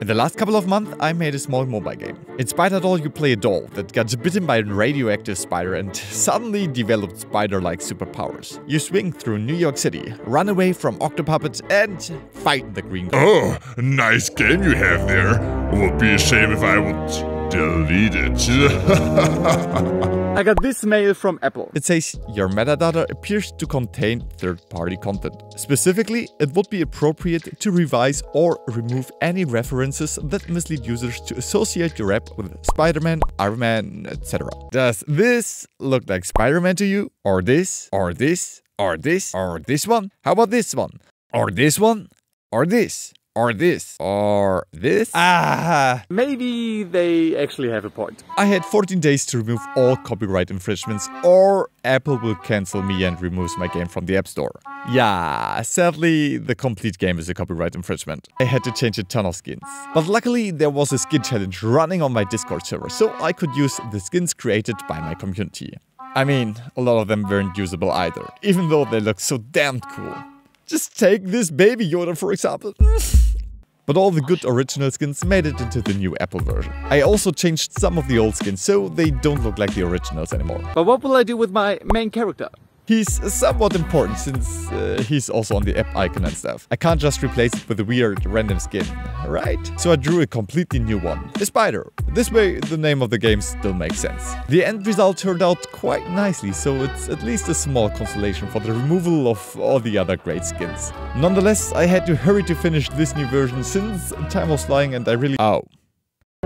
In the last couple of months, I made a small mobile game. In Spider-Doll, you play a doll that gets bitten by a radioactive spider and suddenly develops spider-like superpowers. You swing through New York City, run away from Octopuppets, and fight the Green Goblin. Oh, nice game you have there. Would be a shame if I would delete it. I got this mail from Apple. It says your metadata appears to contain third-party content. Specifically, it would be appropriate to revise or remove any references that mislead users to associate your app with Spider-Man, Iron Man, etc. Does this look like Spider-Man to you? Or this? Or this? Or this? Or this one? How about this one? Or this one? Or this? Or this, or this? Maybe they actually have a point. I had 14 days to remove all copyright infringements, or Apple will cancel me and remove my game from the App Store. Yeah, sadly, the complete game is a copyright infringement. I had to change a ton of skins. But luckily, there was a skin challenge running on my Discord server, so I could use the skins created by my community. I mean, a lot of them weren't usable either, even though they look so damned cool. Just take this Baby Yoda, for example. But all the good original skins made it into the new Apple version. I also changed some of the old skins, so they don't look like the originals anymore. But what will I do with my main character? He's somewhat important, since he's also on the app icon and stuff. I can't just replace it with a weird random skin, right? So I drew a completely new one, a spider. This way the name of the game still makes sense. The end result turned out quite nicely, so it's at least a small consolation for the removal of all the other great skins. Nonetheless, I had to hurry to finish this new version since time was flying and I really... Ow.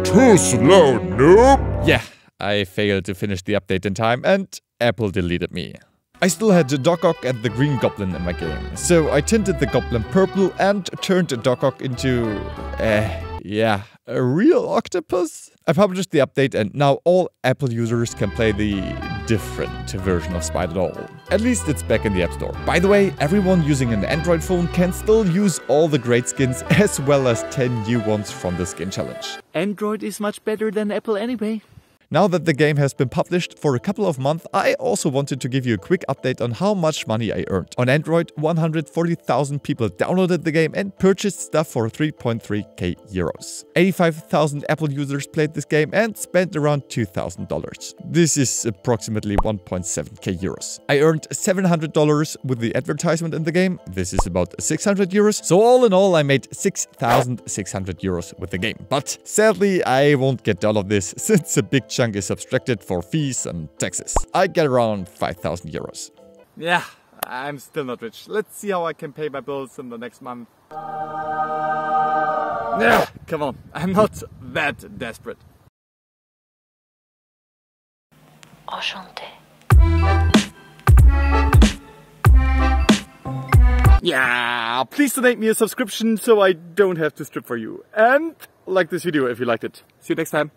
Too slow, noob! Yeah, I failed to finish the update in time and Apple deleted me. I still had the Doc Ock and the Green Goblin in my game, so I tinted the Goblin purple and turned the Doc Ock into... a real octopus? I published the update and now all Apple users can play the different version of Spider-Doll. At least it's back in the App Store. By the way, everyone using an Android phone can still use all the great skins as well as 10 new ones from the skin challenge. Android is much better than Apple anyway. Now that the game has been published for a couple of months, I also wanted to give you a quick update on how much money I earned. On Android, 140,000 people downloaded the game and purchased stuff for 3.3k euros. 85,000 Apple users played this game and spent around $2,000. This is approximately 1.7k euros. I earned $700 with the advertisement in the game. This is about 600 euros. So all in all, I made 6,600 euros with the game. But sadly, I won't get all of this since a big chunk is subtracted for fees and taxes. I get around 5,000 euros. Yeah, I'm still not rich. Let's see how I can pay my bills in the next month. Yeah, come on, I'm not that desperate. Yeah, please donate me a subscription so I don't have to strip for you. And like this video if you liked it. See you next time.